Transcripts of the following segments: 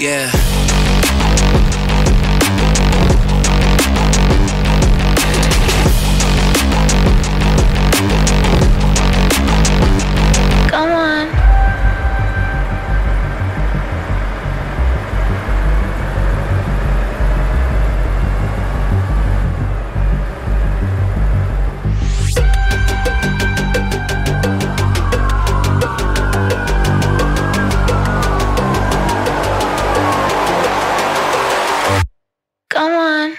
Yeah. Come on. Come on.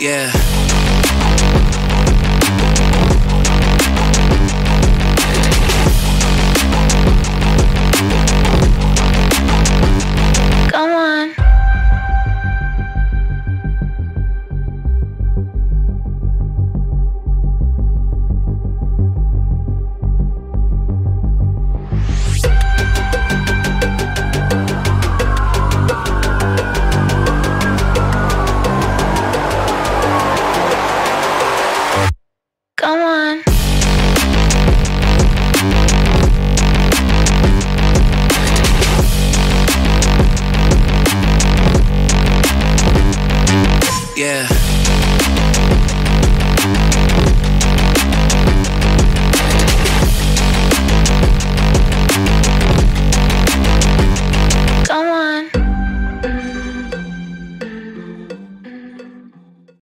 Yeah. Come on. Come on. Yeah. Come on. Yeah.